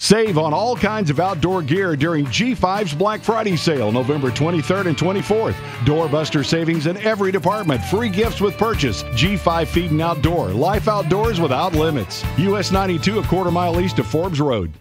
Save on all kinds of outdoor gear during G5's Black Friday sale, November 23rd and 24th. Doorbuster savings in every department. Free gifts with purchase. G5 Feed and Outdoor. Life outdoors without limits. US 92, a quarter mile east of Forbes Road.